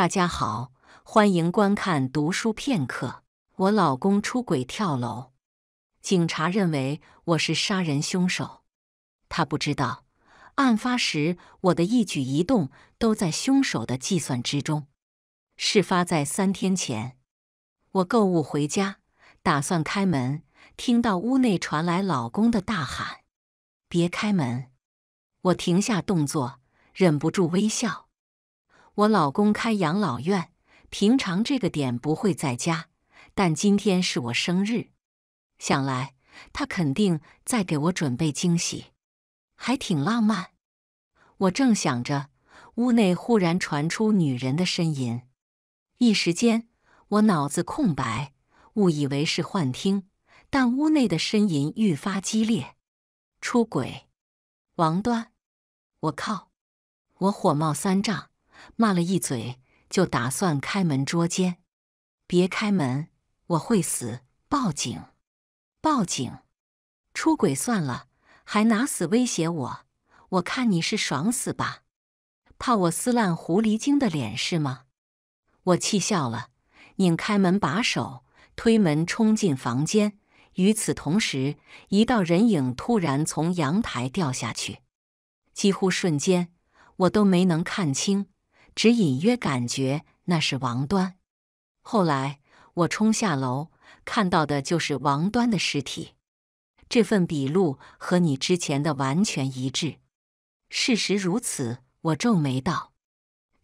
大家好，欢迎观看读书片刻。我老公出轨跳楼，警察认为我是杀人凶手。他不知道，案发时我的一举一动都在凶手的计算之中。事发在3天前，我购物回家，打算开门，听到屋内传来老公的大喊：“别开门！”我停下动作，忍不住微笑。我老公开养老院，平常这个点不会在家，但今天是我生日，想来他肯定在给我准备惊喜，还挺浪漫。我正想着，屋内忽然传出女人的呻吟，一时间我脑子空白，误以为是幻听，但屋内的呻吟愈发激烈。出轨，王端！我靠！我火冒三丈。骂了一嘴，就打算开门捉奸。别开门，我会死！报警！报警！出轨算了，还拿死威胁我！我看你是爽死吧！怕我撕烂狐狸精的脸是吗？我气笑了，拧开门把手，推门冲进房间。与此同时，一道人影突然从阳台掉下去，几乎瞬间，我都没能看清。只隐约感觉那是王端。后来我冲下楼，看到的就是王端的尸体。这份笔录和你之前的完全一致。事实如此，我皱眉道。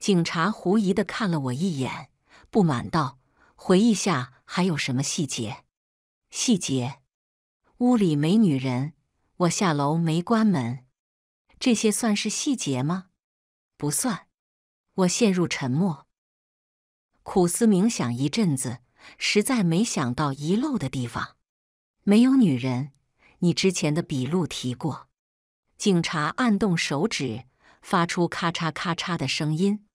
警察狐疑地看了我一眼，不满道：“回忆下还有什么细节？”细节？屋里没女人，我下楼没关门，这些算是细节吗？不算。我陷入沉默，苦思冥想一阵子，实在没想到遗漏的地方。没有女人，你之前的笔录提过。警察按动手指，发出咔嚓咔嚓的声音，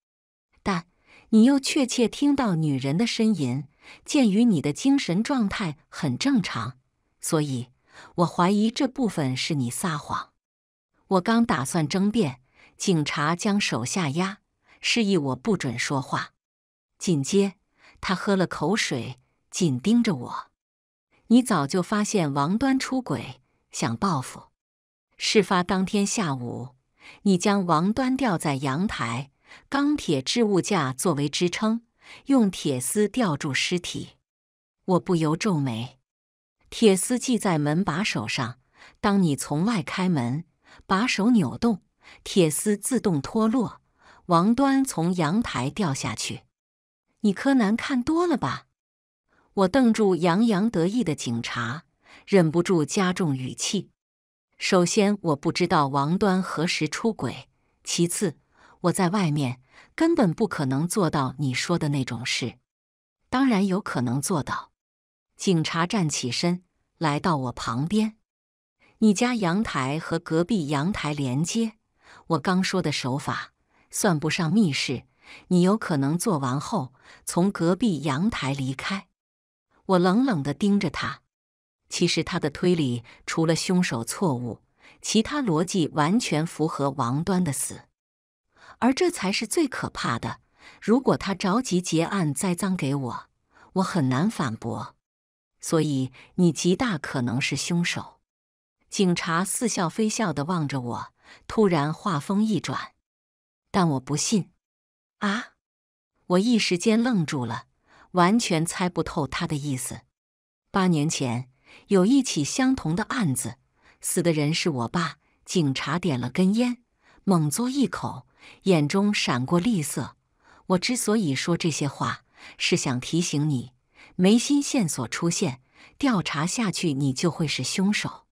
但你又确切听到女人的呻吟。鉴于你的精神状态很正常，所以我怀疑这部分是你撒谎。我刚打算争辩，警察将手下压，示意我不准说话。紧接，他喝了口水，紧盯着我。你早就发现王端出轨，想报复。事发当天下午，你将王端吊在阳台，钢铁置物架作为支撑，用铁丝吊住尸体。我不由皱眉。铁丝系在门把手上，当你从外开门，把手扭动，铁丝自动脱落。王端从阳台掉下去。你柯南看多了吧？我瞪住洋洋得意的警察，忍不住加重语气。首先，我不知道王端何时出轨；其次，我在外面根本不可能做到你说的那种事。当然有可能做到。警察站起身，来到我旁边。你家阳台和隔壁阳台连接，我刚说的手法算不上密室，你有可能做完后从隔壁阳台离开。我冷冷地盯着他。其实他的推理除了凶手错误，其他逻辑完全符合王端的死。而这才是最可怕的，如果他着急结案栽赃给我，我很难反驳。所以你极大可能是凶手。警察似笑非笑地望着我，突然话锋一转。但我不信。啊！我一时间愣住了，完全猜不透他的意思。8年前，有一起相同的案子，死的人是我爸。警察点了根烟，猛嘬一口，眼中闪过厉色。我之所以说这些话，是想提醒你，没新线索出现，调查下去你就会是凶手。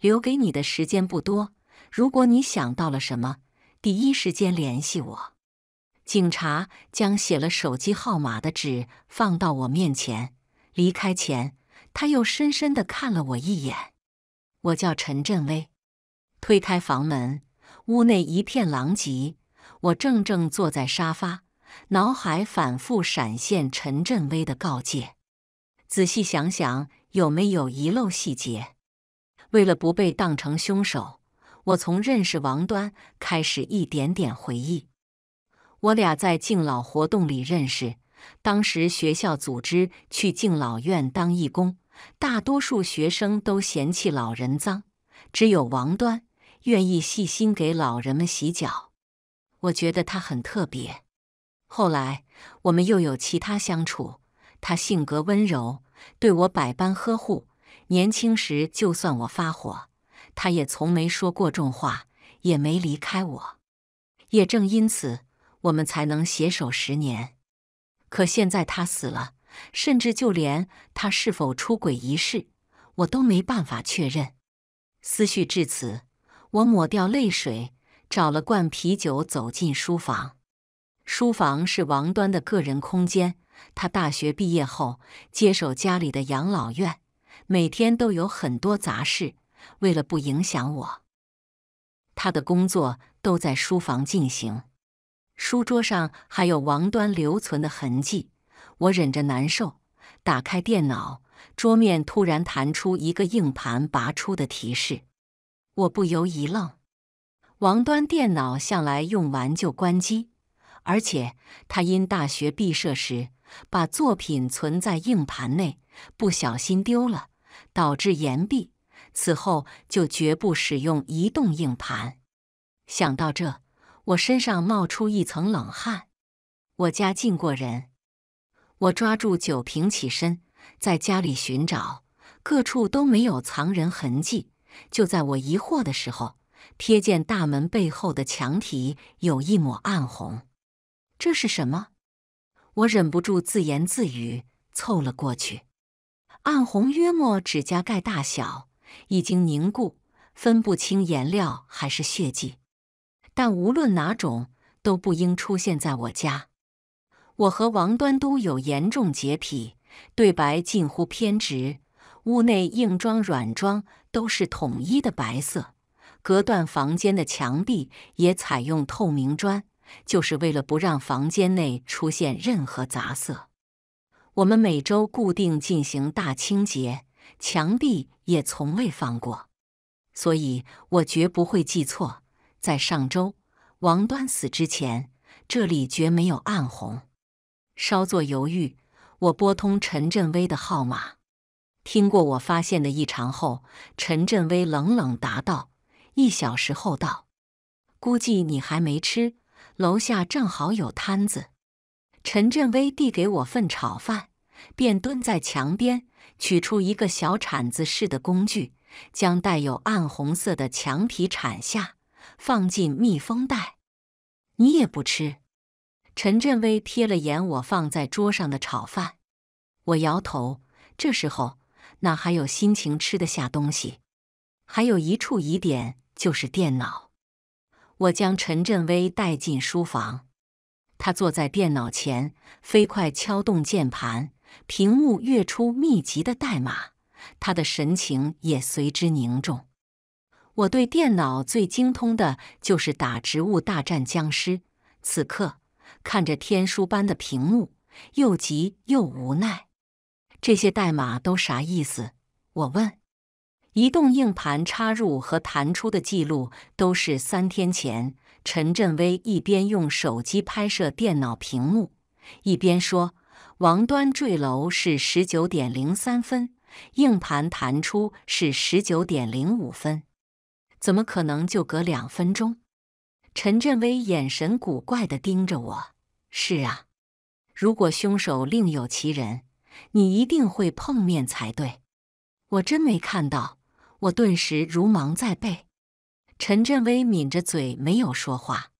留给你的时间不多，如果你想到了什么，第一时间联系我。警察将写了手机号码的纸放到我面前，离开前，他又深深地看了我一眼。我叫陈振威。推开房门，屋内一片狼藉，我正坐在沙发，脑海反复闪现陈振威的告诫。仔细想想，有没有遗漏细节？为了不被当成凶手，我从认识王端开始一点点回忆。我俩在敬老活动里认识。当时学校组织去敬老院当义工，大多数学生都嫌弃老人脏，只有王端愿意细心给老人们洗脚。我觉得他很特别。后来我们又有其他相处，他性格温柔，对我百般呵护。年轻时就算我发火，他也从没说过重话，也没离开我。也正因此，我们才能携手10年。可现在他死了，甚至就连他是否出轨一事，我都没办法确认。思绪至此，我抹掉泪水，找了罐啤酒走进书房。书房是王端的个人空间，他大学毕业后接手家里的养老院，每天都有很多杂事，为了不影响我，他的工作都在书房进行。书桌上还有王端留存的痕迹，我忍着难受，打开电脑，桌面突然弹出一个硬盘拔出的提示，我不由一愣。王端电脑向来用完就关机，而且他因大学毕设时把作品存在硬盘内，不小心丢了，导致延毕。此后就绝不使用移动硬盘。想到这，我身上冒出一层冷汗。我家进过人，我抓住酒瓶起身，在家里寻找，各处都没有藏人痕迹。就在我疑惑的时候，瞥见大门背后的墙体有一抹暗红。这是什么？我忍不住自言自语，凑了过去。暗红约莫指甲盖大小，已经凝固，分不清颜料还是血迹，但无论哪种都不应出现在我家。我和王端都有严重洁癖，对白近乎偏执，屋内硬装软装都是统一的白色，隔断房间的墙壁也采用透明砖，就是为了不让房间内出现任何杂色。我们每周固定进行大清洁，墙壁也从未放过，所以我绝不会记错。在上周王端死之前，这里绝没有暗红。稍作犹豫，我拨通陈振威的号码。听过我发现的异常后，陈振威冷冷答道：“1小时后到，估计你还没吃，楼下正好有摊子。”陈振威递给我份炒饭，便蹲在墙边，取出一个小铲子似的工具，将带有暗红色的墙皮铲下，放进密封袋。你也不吃？陈振威瞥了眼我放在桌上的炒饭，我摇头。这时候哪还有心情吃得下东西？还有一处疑点，就是电脑。我将陈振威带进书房，他坐在电脑前，飞快敲动键盘，屏幕跃出密集的代码，他的神情也随之凝重。我对电脑最精通的就是打《植物大战僵尸》，此刻看着天书般的屏幕，又急又无奈。这些代码都啥意思？我问。移动硬盘插入和弹出的记录都是3天前。陈振威一边用手机拍摄电脑屏幕，一边说：“王端坠楼是19:03，硬盘弹出是19:05，怎么可能就隔2分钟？”陈振威眼神古怪地盯着我：“是啊，如果凶手另有其人，你一定会碰面才对。”我真没看到，我顿时如芒在背。陈振威抿着嘴没有说话。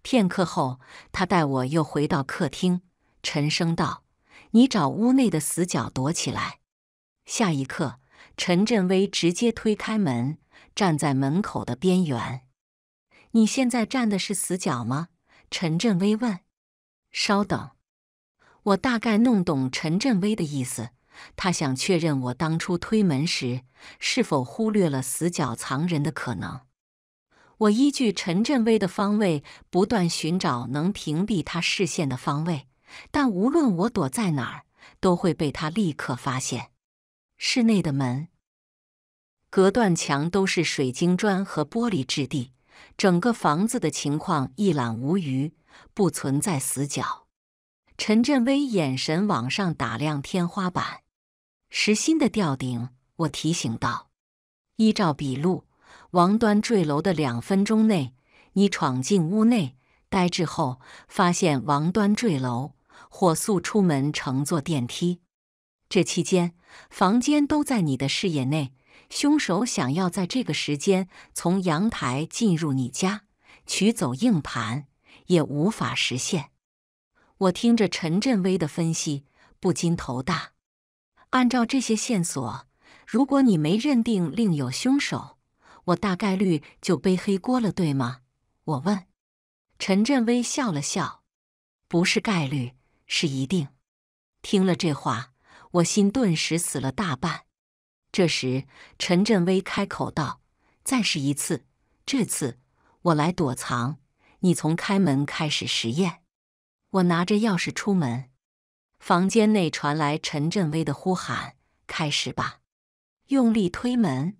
片刻后，他带我又回到客厅，沉声道：“你找屋内的死角躲起来。”下一刻，陈振威直接推开门，站在门口的边缘。“你现在站的是死角吗？”陈振威问。“稍等。”我大概弄懂陈振威的意思，他想确认我当初推门时是否忽略了死角藏人的可能。我依据陈振威的方位不断寻找能屏蔽他视线的方位，但无论我躲在哪儿，都会被他立刻发现。室内的门隔断墙都是水晶砖和玻璃质地，整个房子的情况一览无余，不存在死角。陈振威眼神往上打量天花板，石鑫的吊顶，我提醒道：“依照笔录，王端坠楼的2分钟内，你闯进屋内，呆滞后发现王端坠楼，火速出门乘坐电梯。这期间，房间都在你的视野内。凶手想要在这个时间从阳台进入你家，取走硬盘，也无法实现。”我听着陈振威的分析，不禁头大。按照这些线索，如果你没认定另有凶手，我大概率就背黑锅了，对吗？我问。陈振威笑了笑：“不是概率，是一定。”听了这话，我心顿时死了大半。这时，陈振威开口道：“再试一次，这次我来躲藏，你从开门开始实验。”我拿着钥匙出门，房间内传来陈振威的呼喊：“开始吧！”用力推门，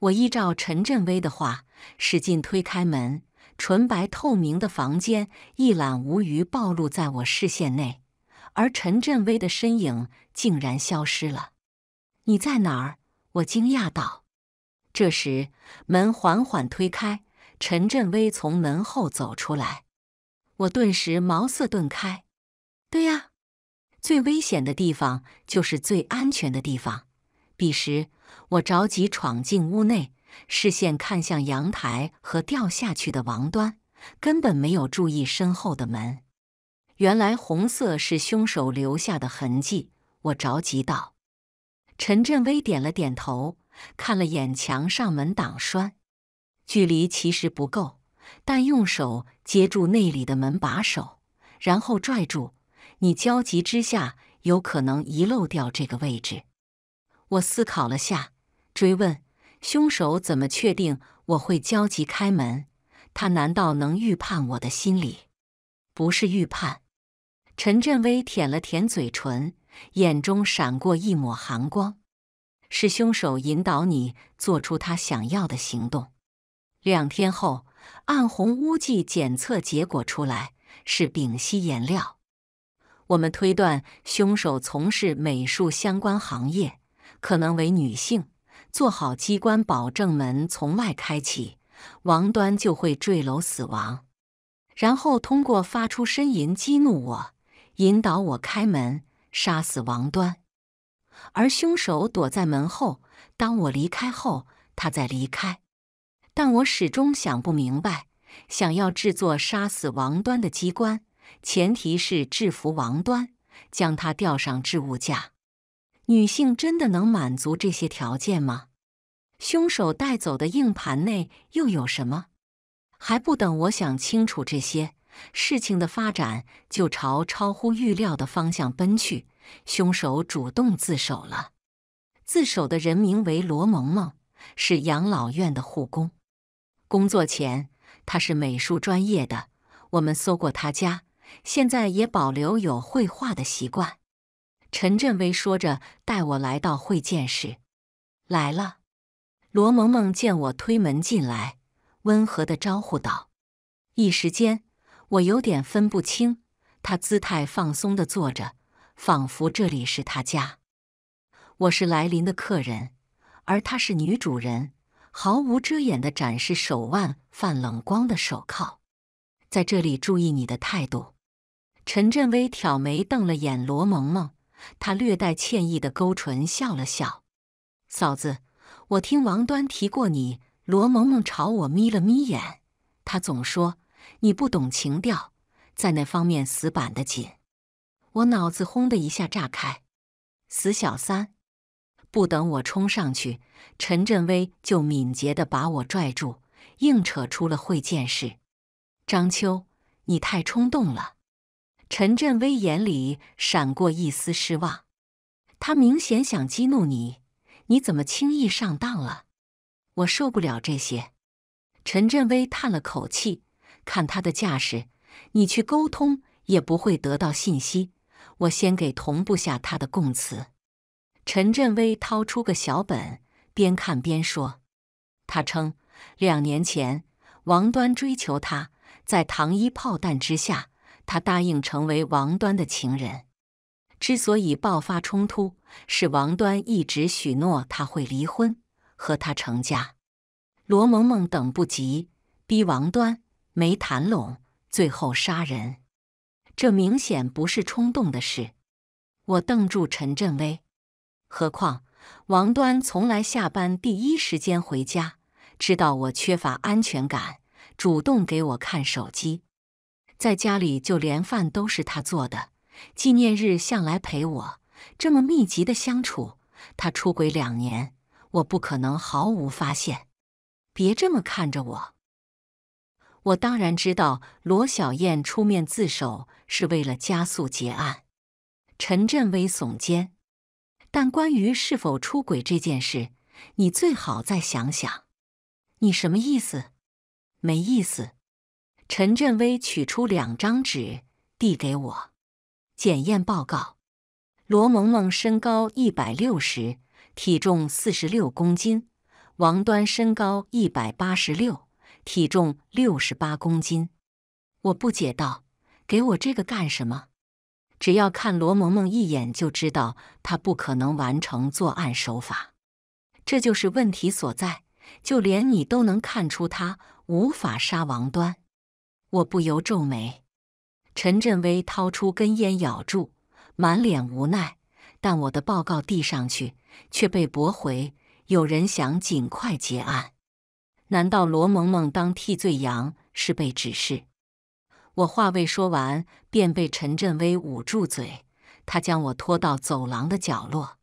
我依照陈振威的话，使劲推开门。纯白透明的房间一览无余，暴露在我视线内，而陈振威的身影竟然消失了。“你在哪儿？”我惊讶道。这时，门缓缓推开，陈振威从门后走出来。我顿时茅塞顿开。对呀，最危险的地方就是最安全的地方。彼时，我着急闯进屋内，视线看向阳台和掉下去的王端，根本没有注意身后的门。原来红色是凶手留下的痕迹，我着急道。陈振威点了点头，看了眼墙上门挡栓，距离其实不够，但用手接住那里的门把手，然后拽住，你焦急之下有可能遗漏掉这个位置。我思考了下，追问：“凶手怎么确定我会焦急开门？他难道能预判我的心理？”“不是预判。”陈振威舔了舔嘴唇，眼中闪过一抹寒光，“是凶手引导你做出他想要的行动。”2天后，暗红污迹检测结果出来，是丙烯颜料。我们推断凶手从事美术相关行业，可能为女性。做好机关保证门从外开启，王端就会坠楼死亡，然后通过发出呻吟激怒我，引导我开门杀死王端。而凶手躲在门后，当我离开后他再离开。但我始终想不明白，想要制作杀死王端的机关，前提是制服王端，将他吊上置物架。女性真的能满足这些条件吗？凶手带走的硬盘内又有什么？还不等我想清楚这些，事情的发展就朝超乎预料的方向奔去。凶手主动自首了，自首的人名为罗萌萌，是养老院的护工。工作前，她是美术专业的，我们搜过她家，现在也保留有绘画的习惯。陈振威说着带我来到会见室。来了。罗萌萌见我推门进来，温和地招呼道。一时间我有点分不清，她姿态放松地坐着，仿佛这里是她家。我是来临的客人，而她是女主人，毫无遮掩地展示手腕泛冷光的手铐。在这里注意你的态度。陈振威挑眉瞪了眼罗萌萌。他略带歉意的勾唇笑了笑。“嫂子，我听王端提过你。”罗萌萌朝我眯了眯眼，他总说你不懂情调，在那方面死板得紧。我脑子轰的一下炸开，死小三！不等我冲上去，陈振威就敏捷地把我拽住，硬扯出了会见室。“张秋，你太冲动了。”陈振威眼里闪过一丝失望，“他明显想激怒你，你怎么轻易上当了？”我受不了这些。陈振威叹了口气，“看他的架势，你去沟通也不会得到信息。我先给同步下他的供词。”陈振威掏出个小本，边看边说。他称，2年前王端追求他，在糖衣炮弹之下，他答应成为王端的情人。之所以爆发冲突，是王端一直许诺他会离婚，和他成家。罗萌萌等不及，逼王端没谈拢，最后杀人。这明显不是冲动的事。我瞪住陈振威。何况王端从来下班第一时间回家，知道我缺乏安全感，主动给我看手机。在家里就连饭都是他做的。 纪念日向来陪我，这么密集的相处，他出轨2年，我不可能毫无发现。别这么看着我。我当然知道罗小燕出面自首是为了加速结案。陈振威耸肩，但关于是否出轨这件事，你最好再想想。你什么意思？没意思。陈振威取出2张纸，递给我。 检验报告：罗萌萌身高160，体重46公斤；王端身高186，体重68公斤。我不解道：“给我这个干什么？”只要看罗萌萌一眼就知道她不可能完成作案手法，这就是问题所在。就连你都能看出她无法杀王端。我不由皱眉。 陈振威掏出根烟咬住，满脸无奈。但我的报告递上去，却被驳回。有人想尽快结案，难道罗萌萌当替罪羊是被指示？我话未说完，便被陈振威捂住嘴。他将我拖到走廊的角落。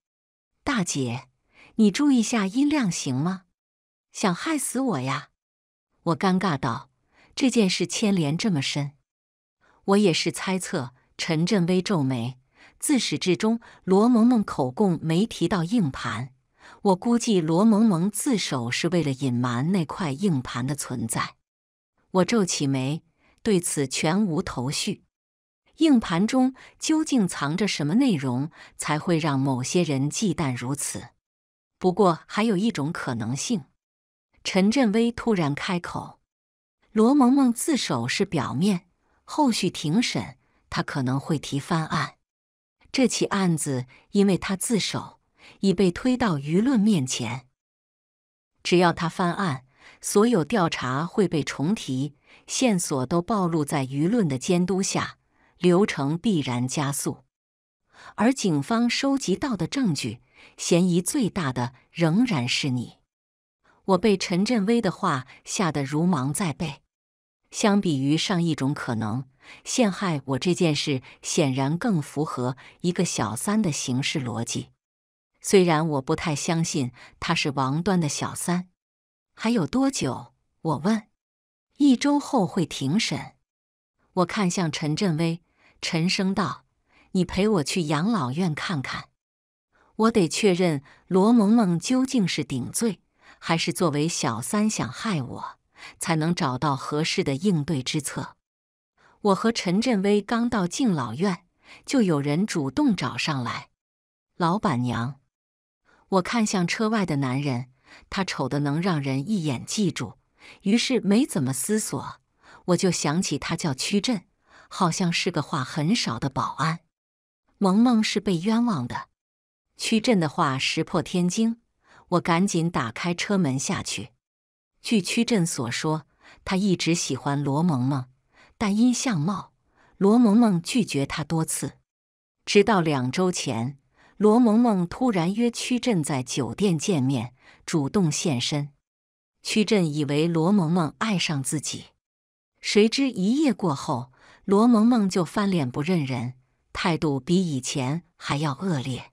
大姐，你注意下音量行吗？想害死我呀！我尴尬道：“这件事牵连这么深。” 我也是猜测，陈振威皱眉。自始至终，罗萌萌口供没提到硬盘。我估计罗萌萌自首是为了隐瞒那块硬盘的存在。我皱起眉，对此全无头绪。硬盘中究竟藏着什么内容，才会让某些人忌惮如此？不过，还有一种可能性。陈振威突然开口：“罗萌萌自首是表面。” 后续庭审，他可能会提翻案。这起案子因为他自首，已被推到舆论面前。只要他翻案，所有调查会被重提，线索都暴露在舆论的监督下，流程必然加速。而警方收集到的证据，嫌疑最大的仍然是你。我被陈振威的话吓得如芒在背。 相比于上一种可能，陷害我这件事显然更符合一个小三的行事逻辑。虽然我不太相信他是王端的小三。还有多久？我问。1周后会庭审。我看向陈振威，沉声道：“你陪我去养老院看看。我得确认罗萌萌究竟是顶罪，还是作为小三想害我。” 才能找到合适的应对之策。我和陈振威刚到敬老院，就有人主动找上来。老板娘，我看向车外的男人，他丑得能让人一眼记住。于是没怎么思索，我就想起他叫屈振，好像是个话很少的保安。萌萌是被冤枉的。屈振的话石破天惊，我赶紧打开车门下去。 据屈振所说，他一直喜欢罗萌萌，但因相貌，罗萌萌拒绝他多次。直到2周前，罗萌萌突然约屈振在酒店见面，主动现身。屈振以为罗萌萌爱上自己，谁知一夜过后，罗萌萌就翻脸不认人，态度比以前还要恶劣。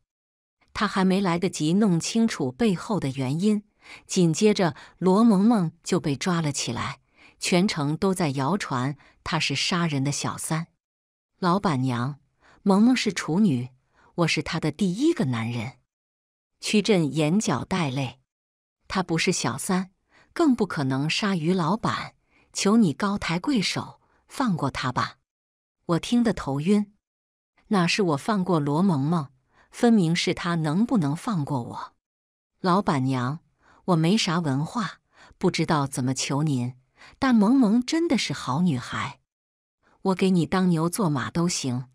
他还没来得及弄清楚背后的原因。 紧接着，罗萌萌就被抓了起来，全程都在谣传她是杀人的小三。老板娘，萌萌是处女，我是她的第1个男人。屈振眼角带泪，他不是小三，更不可能杀于老板。求你高抬贵手，放过他吧。我听得头晕，哪是我放过罗萌萌，分明是他能不能放过我。老板娘。 我没啥文化，不知道怎么求您，但萌萌真的是好女孩，我给你当牛做马都行，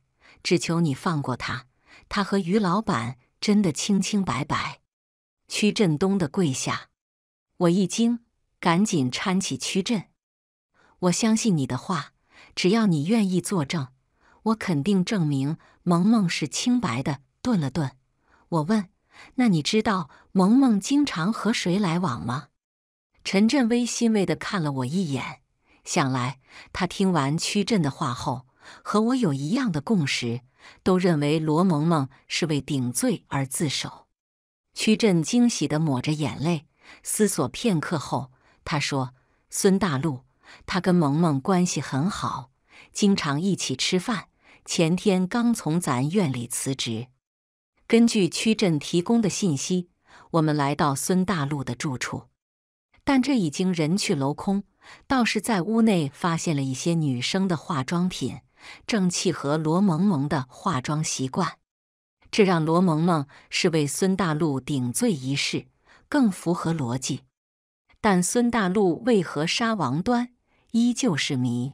只求你放过她。她和于老板真的清清白白。”屈振东的跪下，我一惊，赶紧搀起屈振。我相信你的话，只要你愿意作证，我肯定证明萌萌是清白的。顿了顿，我问：“那你知道萌萌经常和谁来往吗？”陈振威欣慰地看了我一眼，想来他听完屈振的话后，和我有一样的共识，都认为罗萌萌是为顶罪而自首。屈振惊喜地抹着眼泪，思索片刻后，他说：“孙大陆，他跟萌萌关系很好，经常一起吃饭。前天刚从咱院里辞职。”根据屈振提供的信息，我们来到孙大陆的住处。但这已经人去楼空，倒是在屋内发现了一些女生的化妆品，正契合罗萌萌的化妆习惯。这让罗萌萌是为孙大陆顶罪一事更符合逻辑。但孙大陆为何杀王端依旧是谜。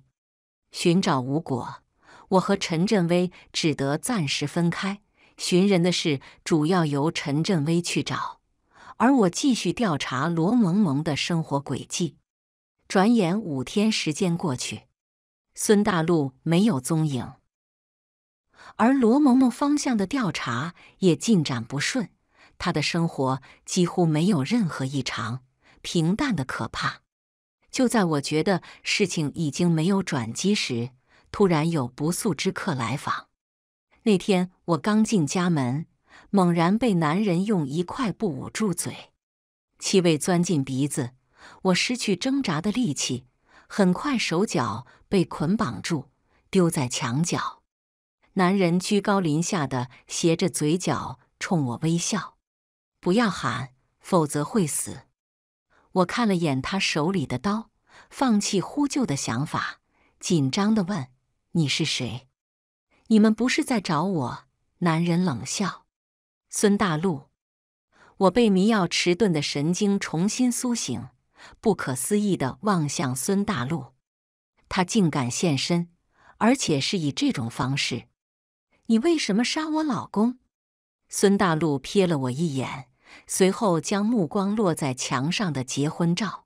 寻找无果，我和陈振威只得暂时分开，寻人的事主要由陈振威去找。而我继续调查罗萌萌的生活轨迹。转眼5天时间过去，孙大陆没有踪影，而罗萌萌方向的调查也进展不顺，她的生活几乎没有任何异常，平淡的可怕。就在我觉得事情已经没有转机时，突然有不速之客来访。那天我刚进家门，猛然被男人用一块布捂住嘴，气味钻进鼻子，我失去挣扎的力气，很快手脚被捆绑住，丢在墙角。男人居高临下的斜着嘴角冲我微笑：“不要喊，否则会死。”我看了眼他手里的刀，放弃呼救的想法，紧张地问：“你是谁？”“你们不是在找我？”男人冷笑。“孙大陆。”我被迷药迟钝的神经重新苏醒，不可思议地望向孙大陆。他竟敢现身，而且是以这种方式。“你为什么杀我老公？”孙大陆瞥了我一眼，随后将目光落在墙上的结婚照。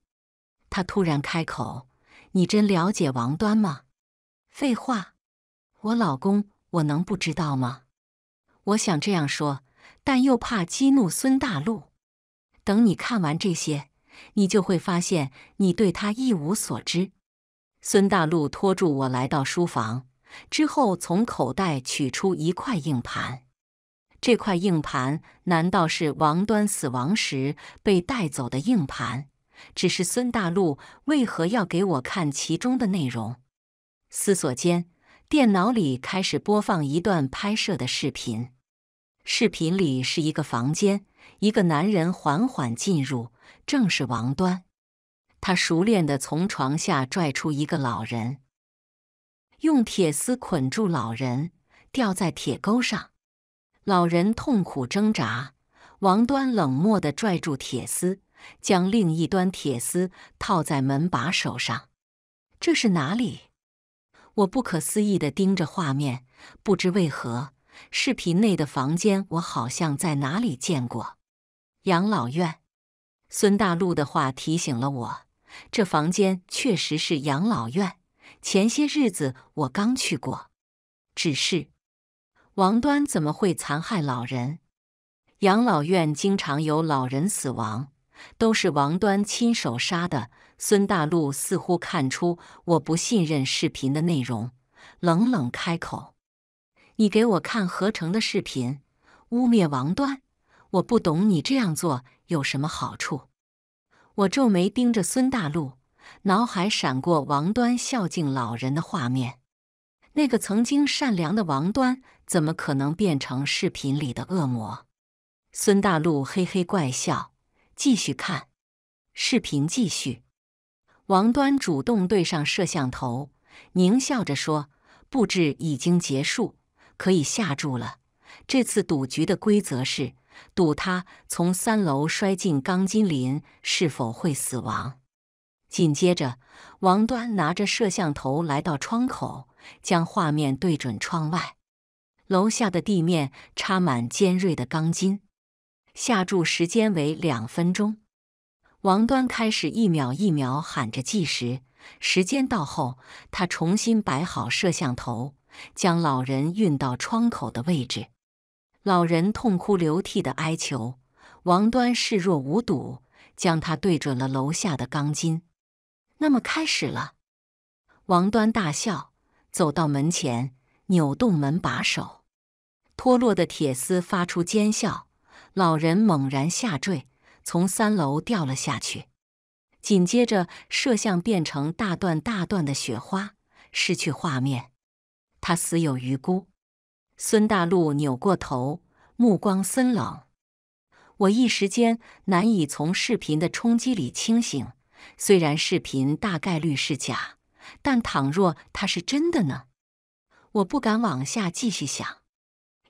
他突然开口：“你真了解王端吗？”“废话，我老公，我能不知道吗？”我想这样说，但又怕激怒孙大陆。“等你看完这些，你就会发现你对他一无所知。”孙大陆拖住我来到书房，之后从口袋取出一块硬盘。这块硬盘难道是王端死亡时被带走的硬盘？只是孙大陆为何要给我看其中的内容？思索间，电脑里开始播放一段拍摄的视频。视频里是一个房间，一个男人缓缓进入，正是王端。他熟练地从床下拽出一个老人，用铁丝捆住老人，吊在铁钩上。老人痛苦挣扎，王端冷漠地拽住铁丝，将另一端铁丝套在门把手上。这是哪里？我不可思议地盯着画面，不知为何视频内的房间我好像在哪里见过。养老院。孙大陆的话提醒了我，这房间确实是养老院，前些日子我刚去过。只是王端怎么会残害老人？养老院经常有老人死亡，都是王端亲手杀的。孙大陆似乎看出我不信任视频的内容，冷冷开口：“你给我看合成的视频，污蔑王端，我不懂你这样做有什么好处。”我皱眉盯着孙大陆，脑海闪过王端孝敬老人的画面。那个曾经善良的王端，怎么可能变成视频里的恶魔？孙大陆嘿嘿怪笑，继续看。视频继续，王端主动对上摄像头，狞笑着说：“布置已经结束。”可以下注了。这次赌局的规则是赌他从3楼摔进钢筋林是否会死亡。紧接着，王端拿着摄像头来到窗口，将画面对准窗外。楼下的地面插满尖锐的钢筋。下注时间为2分钟。王端开始一秒一秒喊着计时。时间到后，他重新摆好摄像头，将老人运到窗口的位置。老人痛哭流涕的哀求，王端视若无睹，将他对准了楼下的钢筋。那么开始了。王端大笑，走到门前，扭动门把手，脱落的铁丝发出尖笑。老人猛然下坠，从3楼掉了下去。紧接着，摄像变成大段大段的雪花，失去画面。他死有余辜。孙大陆扭过头，目光森冷。我一时间难以从视频的冲击里清醒。虽然视频大概率是假，但倘若它是真的呢？我不敢往下继续想。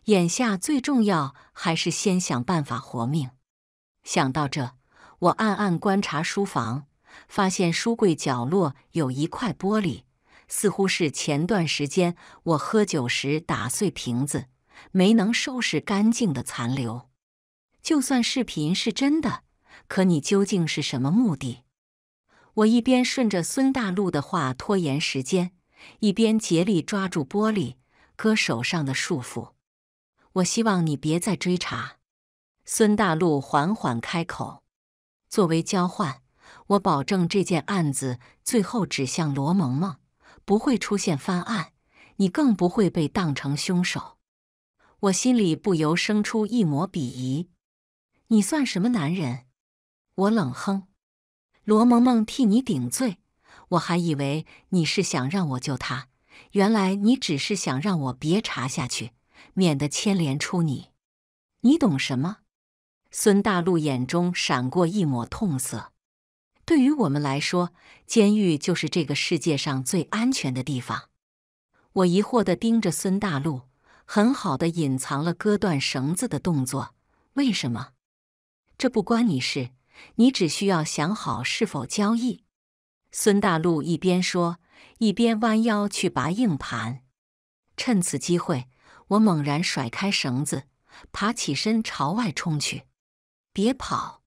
眼下最重要还是先想办法活命。想到这，我暗暗观察书房，发现书柜角落有一块玻璃，似乎是前段时间我喝酒时打碎瓶子，没能收拾干净的残留。就算视频是真的，可你究竟是什么目的？我一边顺着孙大陆的话拖延时间，一边竭力抓住玻璃，割手上的束缚。我希望你别再追查。孙大陆缓缓开口，作为交换，我保证这件案子最后指向罗萌萌，不会出现翻案，你更不会被当成凶手。我心里不由生出一抹鄙夷。你算什么男人？我冷哼。罗萌萌替你顶罪，我还以为你是想让我救她，原来你只是想让我别查下去，免得牵连出你。你懂什么？孙大陆眼中闪过一抹痛色。对于我们来说，监狱就是这个世界上最安全的地方。我疑惑地盯着孙大陆，很好地隐藏了割断绳子的动作。为什么？这不关你事，你只需要想好是否交易。孙大陆一边说，一边弯腰去拔硬盘。趁此机会，我猛然甩开绳子，爬起身朝外冲去。别跑！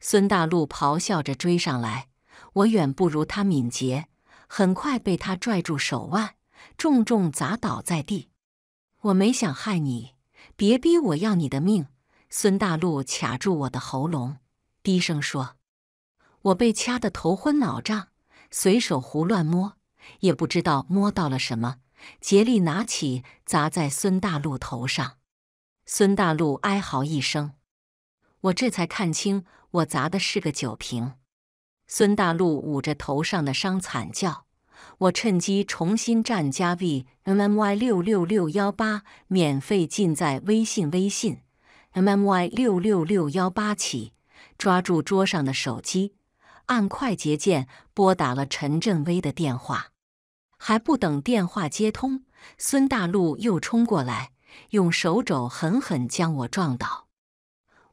孙大陆咆哮着追上来，我远不如他敏捷，很快被他拽住手腕，重重砸倒在地。我没想害你，别逼我要你的命！孙大陆卡住我的喉咙，低声说。我被掐得头昏脑胀，随手胡乱摸，也不知道摸到了什么。竭力拿起砸在孙大陆头上，孙大陆哀嚎一声。我这才看清，我砸的是个酒瓶。孙大陆捂着头上的伤惨叫，我趁机重新站加 VMMY66618 免费进在微信 MMY66618 起，抓住桌上的手机，按快捷键拨打了陈振威的电话。还不等电话接通，孙大陆又冲过来，用手肘狠狠将我撞倒。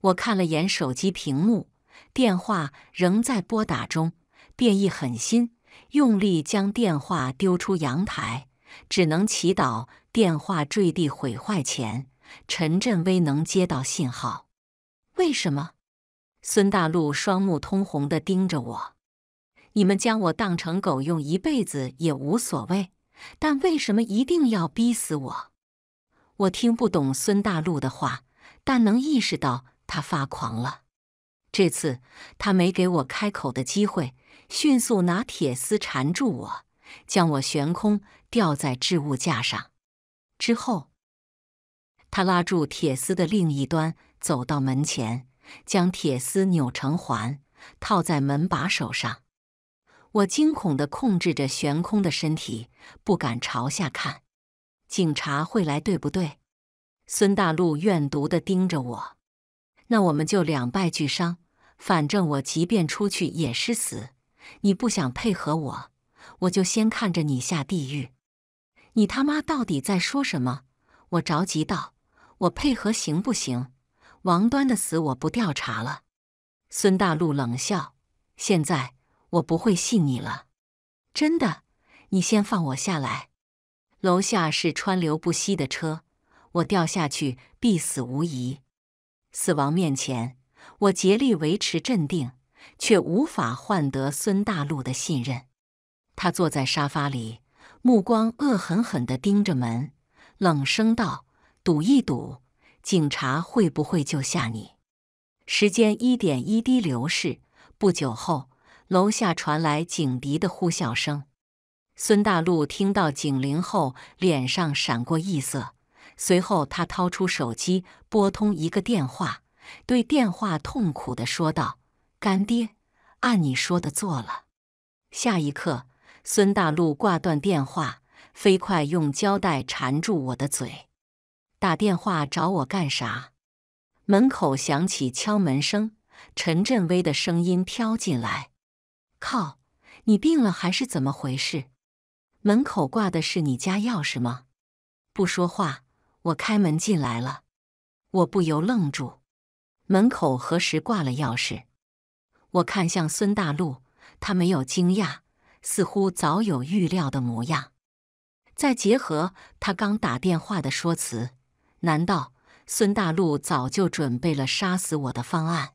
我看了眼手机屏幕，电话仍在拨打中，便一狠心，用力将电话丢出阳台，只能祈祷电话坠地毁坏前，陈振威能接到信号。为什么？孙大陆双目通红地盯着我。你们将我当成狗用一辈子也无所谓，但为什么一定要逼死我？我听不懂孙大陆的话，但能意识到他发狂了。这次他没给我开口的机会，迅速拿铁丝缠住我，将我悬空吊在置物架上。之后，他拉住铁丝的另一端，走到门前，将铁丝扭成环，套在门把手上。我惊恐地控制着悬空的身体，不敢朝下看。警察会来，对不对？孙大陆怨毒地盯着我。那我们就2败俱伤，反正我即便出去也是死。你不想配合我，我就先看着你下地狱。你他妈到底在说什么？我着急道。我配合行不行？王端的死我不调查了。孙大陆冷笑。现在我不会信你了。真的，你先放我下来。楼下是川流不息的车，我掉下去必死无疑。死亡面前，我竭力维持镇定，却无法换得孙大陆的信任。他坐在沙发里，目光恶狠狠地盯着门，冷声道：“赌一赌，警察会不会救下你？”时间一点一滴流逝，不久后，楼下传来警笛的呼啸声。孙大陆听到警铃后，脸上闪过异色，随后他掏出手机拨通一个电话，对电话痛苦地说道：“干爹，按你说的做了。”下一刻，孙大陆挂断电话，飞快用胶带缠住我的嘴。打电话找我干啥？门口响起敲门声，陈振威的声音飘进来：“靠，你病了还是怎么回事？门口挂的是你家钥匙吗？”不说话，我开门进来了。我不由愣住，门口何时挂了钥匙？我看向孙大陆，他没有惊讶，似乎早有预料的模样。再结合他刚打电话的说辞，难道孙大陆早就准备了杀死我的方案？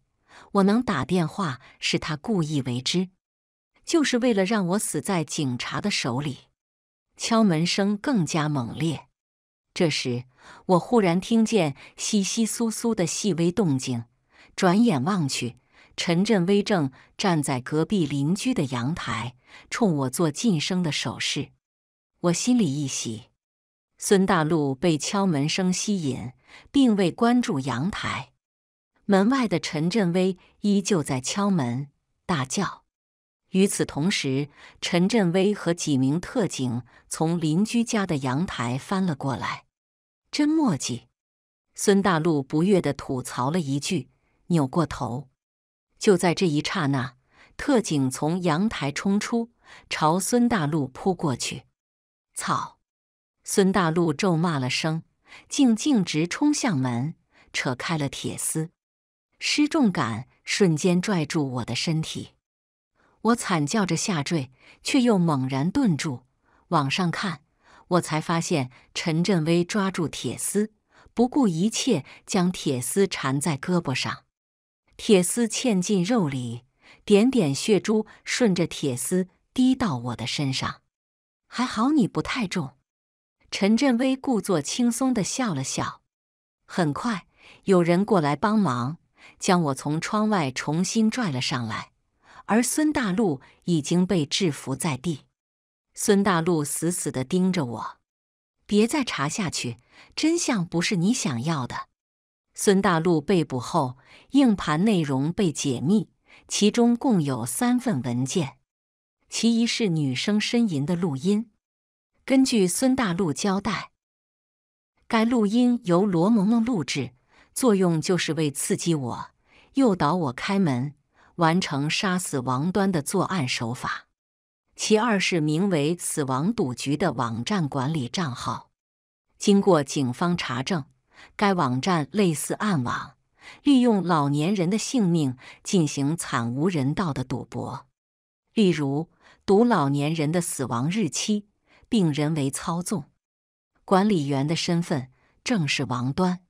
我能打电话是他故意为之，就是为了让我死在警察的手里。敲门声更加猛烈。这时，我忽然听见窸窸窣窣的细微动静，转眼望去，陈振威正站在隔壁邻居的阳台，冲我做噤声的手势。我心里一喜。孙大陆被敲门声吸引，并未关注阳台。门外的陈振威依旧在敲门大叫。与此同时，陈振威和几名特警从邻居家的阳台翻了过来。“真墨迹！”孙大陆不悦地吐槽了一句，扭过头。就在这一刹那，特警从阳台冲出，朝孙大陆扑过去。“操！”孙大陆咒骂了声，径直冲向门，扯开了铁丝，失重感瞬间拽住我的身体。我惨叫着下坠，却又猛然顿住。往上看，我才发现陈振威抓住铁丝，不顾一切将铁丝缠在胳膊上。铁丝嵌进肉里，点点血珠顺着铁丝滴到我的身上。“还好你不太重。”陈振威故作轻松地笑了笑。很快，有人过来帮忙，将我从窗外重新拽了上来，而孙大陆已经被制服在地。孙大陆死死地盯着我：“别再查下去，真相不是你想要的。”孙大陆被捕后，硬盘内容被解密，其中共有3份文件，其一是女生呻吟的录音。根据孙大陆交代，该录音由罗萌萌录制，作用就是为刺激我，诱导我开门，完成杀死王端的作案手法。其二是名为“死亡赌局”的网站管理账号，经过警方查证，该网站类似暗网，利用老年人的性命进行惨无人道的赌博，例如赌老年人的死亡日期，并人为操纵。管理员的身份正是王端，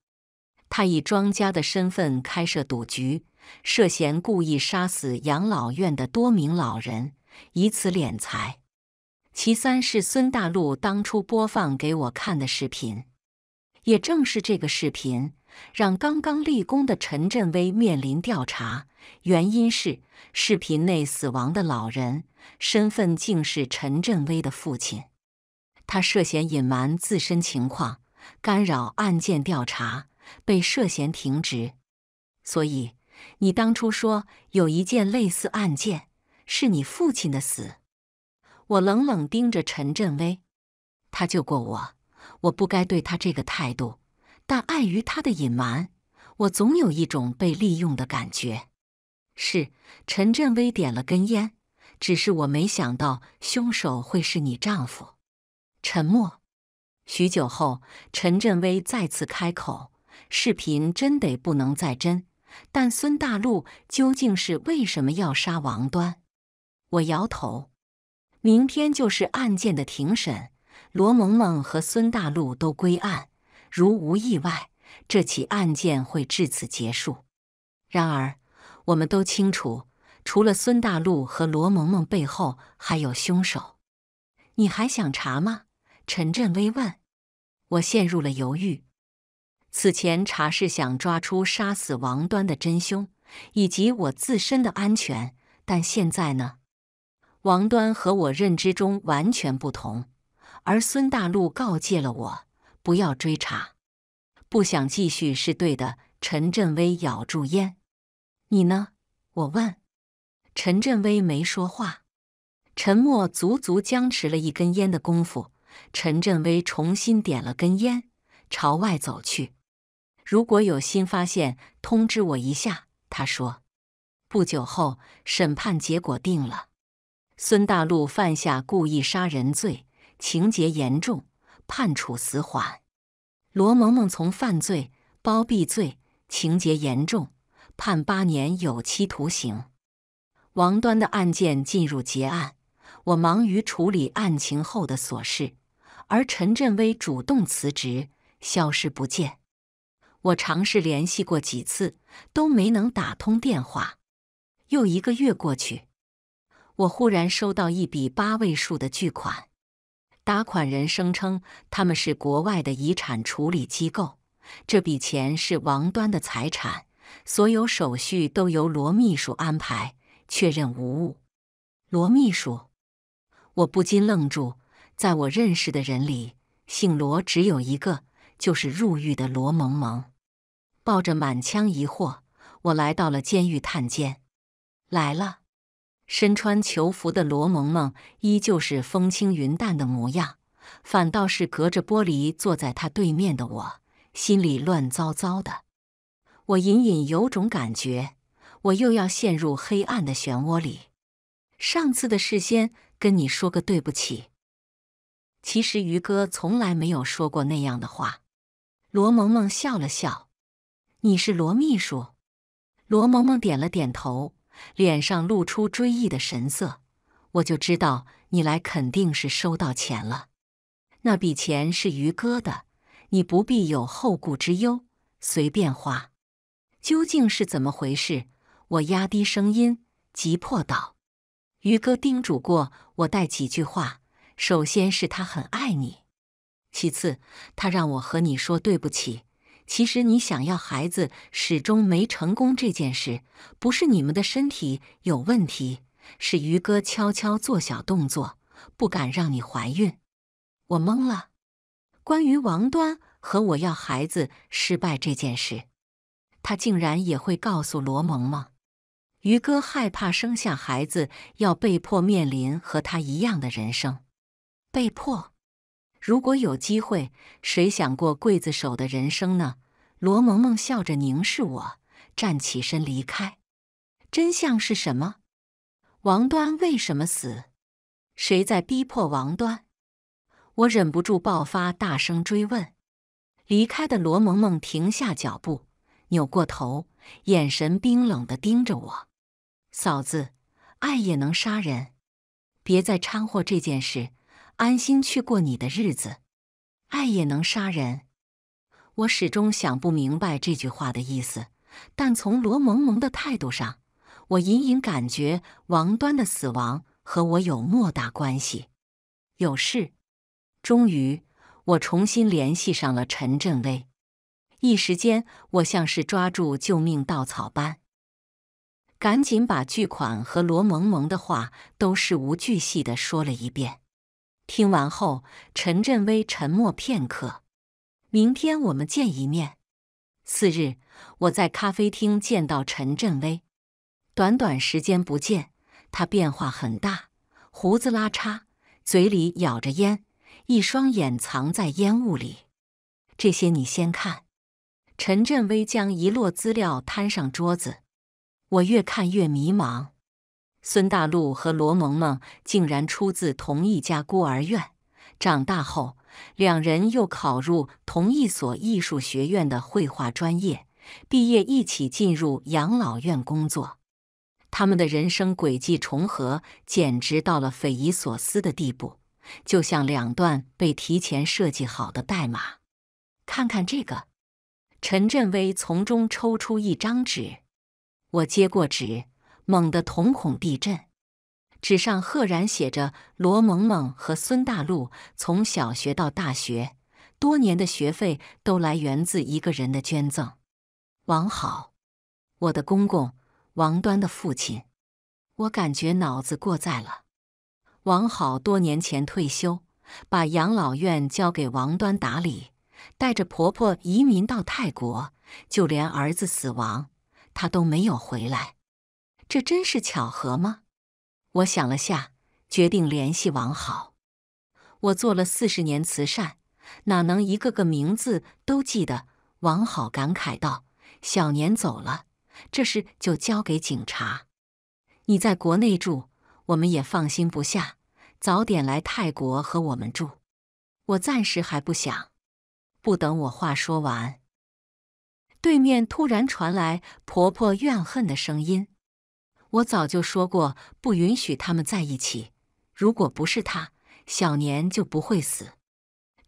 他以庄家的身份开设赌局，涉嫌故意杀死养老院的多名老人，以此敛财。其三是孙大陆当初播放给我看的视频，也正是这个视频让刚刚立功的陈振威面临调查，原因是视频内死亡的老人身份竟是陈振威的父亲。他涉嫌隐瞒自身情况，干扰案件调查，被涉嫌停职。所以你当初说有一件类似案件是你父亲的死。我冷冷盯着陈振威，他救过我，我不该对他这个态度，但碍于他的隐瞒，我总有一种被利用的感觉。是，陈振威点了根烟，只是我没想到凶手会是你丈夫。沉默。许久后，陈振威再次开口，视频真得不能再真，但孙大陆究竟是为什么要杀王端？我摇头。明天就是案件的庭审，罗萌萌和孙大陆都归案，如无意外，这起案件会至此结束。然而，我们都清楚，除了孙大陆和罗萌萌，背后还有凶手。你还想查吗？陈振威问。我陷入了犹豫。此前查是想抓出杀死王端的真凶，以及我自身的安全，但现在呢？王端和我认知中完全不同，而孙大陆告诫了我不要追查，不想继续是对的。陈振威咬住烟。你呢？我问。陈振威没说话，沉默足足僵持了一根烟的功夫，陈振威重新点了根烟，朝外走去。如果有新发现，通知我一下，他说。不久后，审判结果定了。孙大陆犯下故意杀人罪，情节严重，判处死缓。罗萌萌从犯罪、包庇罪，情节严重，判8年有期徒刑。王端的案件进入结案，我忙于处理案情后的琐事，而陈振威主动辞职，消失不见。我尝试联系过几次，都没能打通电话。又一个月过去。我忽然收到一笔8位数的巨款，打款人声称他们是国外的遗产处理机构，这笔钱是王端的财产，所有手续都由罗秘书安排，确认无误。罗秘书？我不禁愣住，在我认识的人里，姓罗只有一个，就是入狱的罗萌萌。抱着满腔疑惑，我来到了监狱探监。来了。身穿囚服的罗萌萌依旧是风轻云淡的模样，反倒是隔着玻璃坐在她对面的我，心里乱糟糟的。我隐隐有种感觉，我又要陷入黑暗的漩涡里。上次的事先跟你说个对不起。其实于哥从来没有说过那样的话。罗萌萌笑了笑。你是罗秘书？罗萌萌点了点头。脸上露出追忆的神色，我就知道你来肯定是收到钱了。那笔钱是于哥的，你不必有后顾之忧，随便花。究竟是怎么回事？我压低声音，急迫道：“于哥叮嘱过我带几句话，首先是他很爱你，其次他让我和你说对不起。”其实你想要孩子始终没成功这件事，不是你们的身体有问题，是于哥悄悄做小动作，不敢让你怀孕。我懵了。关于王端和我要孩子失败这件事，他竟然也会告诉罗萌萌。于哥害怕生下孩子要被迫面临和他一样的人生。被迫？如果有机会，谁想过刽子手的人生呢？罗萌萌笑着凝视我，站起身离开。真相是什么？王端为什么死？谁在逼迫王端？我忍不住爆发，大声追问。离开的罗萌萌停下脚步，扭过头，眼神冰冷地盯着我。嫂子，爱也能杀人，别再掺和这件事。安心去过你的日子。爱也能杀人。我始终想不明白这句话的意思，但从罗萌萌的态度上，我隐隐感觉王端的死亡和我有莫大关系。有事。终于，我重新联系上了陈振威。一时间，我像是抓住救命稻草般，赶紧把巨款和罗萌萌的话都事无巨细地说了一遍。听完后，陈振威沉默片刻。明天我们见一面。4日，我在咖啡厅见到陈振威。短短时间不见，他变化很大，胡子拉碴，嘴里咬着烟，一双眼藏在烟雾里。这些你先看。陈振威将一摞资料摊上桌子。我越看越迷茫。孙大陆和罗萌萌竟然出自同一家孤儿院，长大后，两人又考入同一所艺术学院的绘画专业，毕业一起进入养老院工作。他们的人生轨迹重合，简直到了匪夷所思的地步，就像两段被提前设计好的代码。看看这个，陈振威从中抽出一张纸，我接过纸，猛地瞳孔地震。 纸上赫然写着罗萌萌和孙大陆从小学到大学多年的学费都来源自一个人的捐赠，王好，我的公公，王端的父亲。我感觉脑子过载了。王好多年前退休，把养老院交给王端打理，带着婆婆移民到泰国，就连儿子死亡，他都没有回来。这真是巧合吗？ 我想了下，决定联系王好。我做了40年慈善，哪能一个个名字都记得？王好感慨道：“小年走了，这事就交给警察。你在国内住，我们也放心不下，早点来泰国和我们住。我暂时还不想。”不等我话说完，对面突然传来婆婆怨恨的声音。 我早就说过，不允许他们在一起。如果不是他，小年就不会死。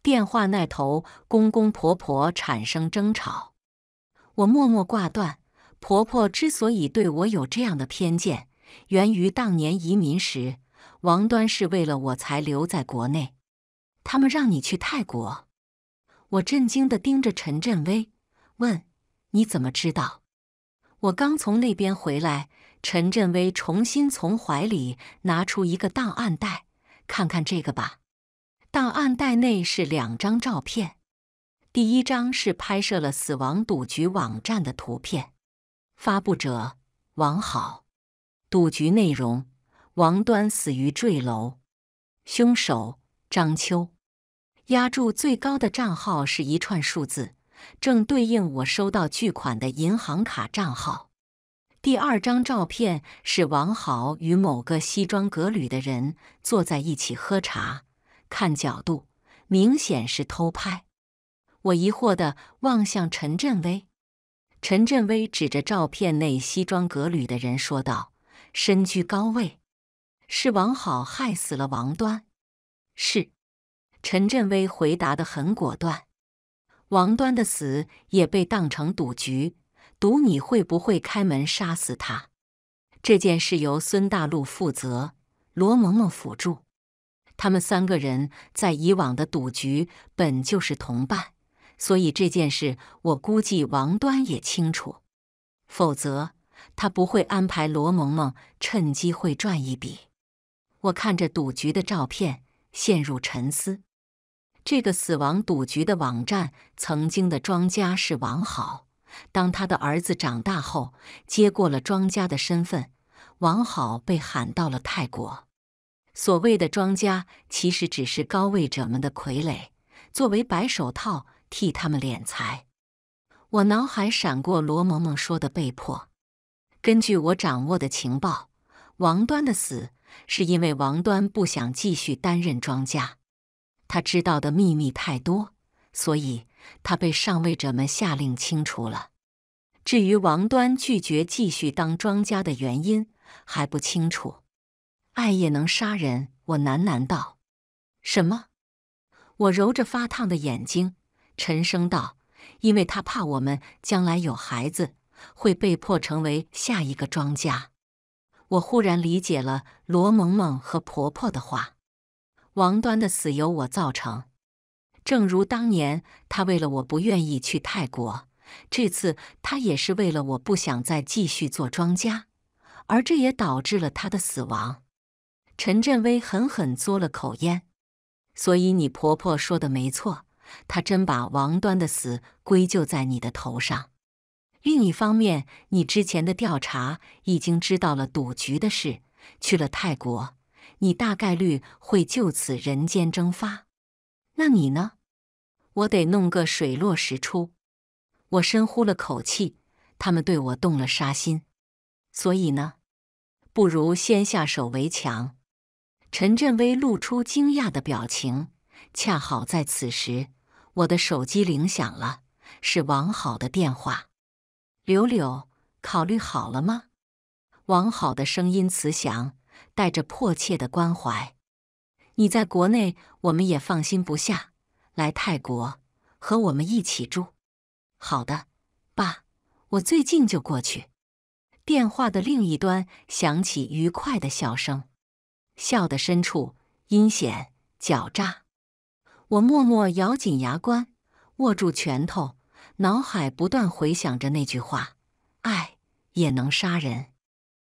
电话那头，公公婆婆产生争吵，我默默挂断。婆婆之所以对我有这样的偏见，源于当年移民时，王端是为了我才留在国内。他们让你去泰国，我震惊地盯着陈振威，问：“你怎么知道？”我刚从那边回来。 陈振威重新从怀里拿出一个档案袋，看看这个吧。档案袋内是2张照片，第一张是拍摄了死亡赌局网站的图片，发布者王好，赌局内容：王端死于坠楼，凶手张秋。压注最高的账号是一串数字，正对应我收到巨款的银行卡账号。 第2张照片是王好与某个西装革履的人坐在一起喝茶，看角度明显是偷拍。我疑惑地望向陈振威，陈振威指着照片内西装革履的人说道：“身居高位，是王好害死了王端。”是，陈振威回答得很果断。王端的死也被当成赌局。 赌你会不会开门杀死他？这件事由孙大陆负责，罗萌萌辅助。他们3个人在以往的赌局本就是同伴，所以这件事我估计王端也清楚，否则他不会安排罗萌萌趁机会赚一笔。我看着赌局的照片，陷入沉思。这个死亡赌局的网站曾经的庄家是王好。 当他的儿子长大后，接过了庄家的身份，王好被喊到了泰国。所谓的庄家，其实只是高位者们的傀儡，作为白手套替他们敛财。我脑海闪过罗萌萌说的被迫。根据我掌握的情报，王端的死是因为王端不想继续担任庄家，他知道的秘密太多，所以。 他被上位者们下令清除了。至于王端拒绝继续当庄家的原因还不清楚。爱也能杀人，我喃喃道：“什么？”我揉着发烫的眼睛，沉声道：“因为他怕我们将来有孩子，会被迫成为下一个庄家。”我忽然理解了罗萌萌和婆婆的话：王端的死由我造成。 正如当年，他为了我不愿意去泰国，这次他也是为了我不想再继续做庄家，而这也导致了他的死亡。陈振威狠狠嘬了口烟，所以你婆婆说的没错，她真把王端的死归咎在你的头上。另一方面，你之前的调查已经知道了赌局的事，去了泰国，你大概率会就此人间蒸发。 那你呢？我得弄个水落石出。我深呼了口气，他们对我动了杀心，所以呢，不如先下手为强。陈振威露出惊讶的表情。恰好在此时，我的手机铃响了，是王好的电话。柳柳，考虑好了吗？王好的声音慈祥，带着迫切的关怀。你在国内，我们也放心不下，来泰国和我们一起住。好的，爸，我最近就过去。电话的另一端响起愉快的笑声，笑的深处阴险狡诈。我默默咬紧牙关，握住拳头，脑海不断回想着那句话：“爱也能杀人。”